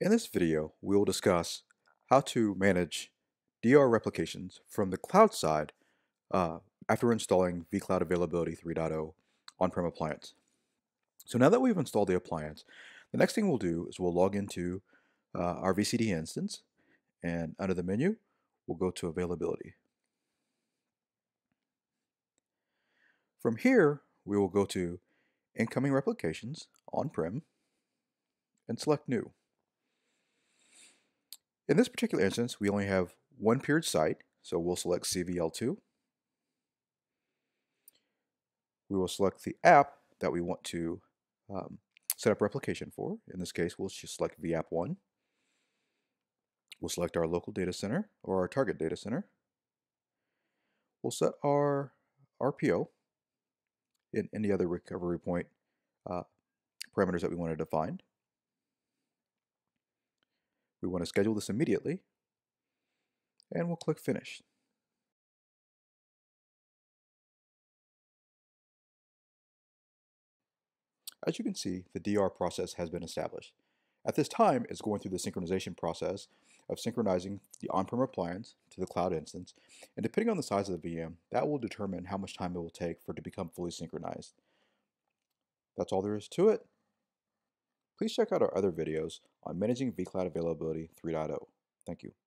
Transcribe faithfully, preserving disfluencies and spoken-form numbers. In this video, we will discuss how to manage D R replications from the cloud side uh, after installing vCloud Availability three point oh on-prem appliance. So now that we've installed the appliance, the next thing we'll do is we'll log into uh, our V C D instance, and under the menu, we'll go to Availability. From here, we will go to Incoming Replications on-prem and select New. In this particular instance, we only have one peered site, so we'll select C V L two. We will select the app that we want to um, set up replication for. In this case, we'll just select V app one. We'll select our local data center or our target data center. We'll set our R P O and any other recovery point uh, parameters that we want to define. We want to schedule this immediately, and we'll click Finish. As you can see, the D R process has been established. At this time, it's going through the synchronization process of synchronizing the on-prem appliance to the cloud instance, and depending on the size of the V M, that will determine how much time it will take for it to become fully synchronized. That's all there is to it. Please check out our other videos on managing vCloud Availability three point oh. Thank you.